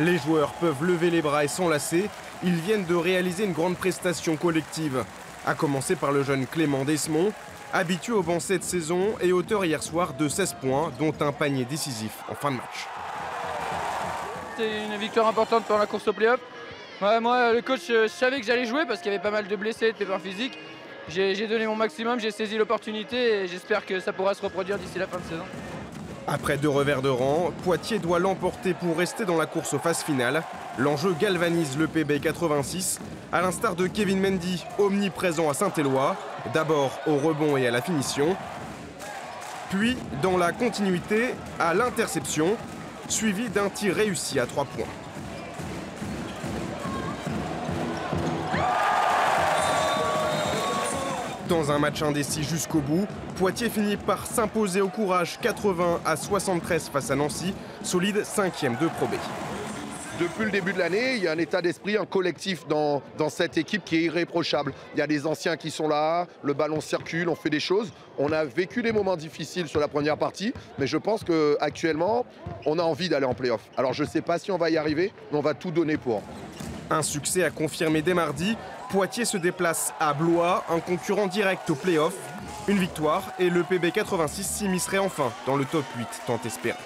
Les joueurs peuvent lever les bras et s'enlacer. Ils viennent de réaliser une grande prestation collective. À commencer par le jeune Clément Desmond, habitué au banc cette saison et auteur hier soir de 16 points, dont un panier décisif en fin de match. C'était une victoire importante pour la course au play-off. Ouais, moi, le coach, je savais que j'allais jouer parce qu'il y avait pas mal de blessés, de pépins physiques. J'ai donné mon maximum, j'ai saisi l'opportunité et j'espère que ça pourra se reproduire d'ici la fin de saison. Après deux revers de rang, Poitiers doit l'emporter pour rester dans la course aux phases finales. L'enjeu galvanise le PB86, à l'instar de Kevin Mendy, omniprésent à Saint-Éloi, d'abord au rebond et à la finition, puis dans la continuité à l'interception, suivi d'un tir réussi à 3 points. Dans un match indécis jusqu'au bout, Poitiers finit par s'imposer au courage 80 à 73 face à Nancy, solide 5e de Pro B. Depuis le début de l'année, il y a un état d'esprit, un collectif dans cette équipe qui est irréprochable. Il y a des anciens qui sont là, le ballon circule, on fait des choses. On a vécu des moments difficiles sur la première partie, mais je pense qu'actuellement, on a envie d'aller en play-off. Alors je ne sais pas si on va y arriver, mais on va tout donner pour. Un succès à confirmer dès mardi, Poitiers se déplace à Blois, un concurrent direct au play-off. Une victoire et le PB86 s'immiscerait enfin dans le top 8 tant espéré.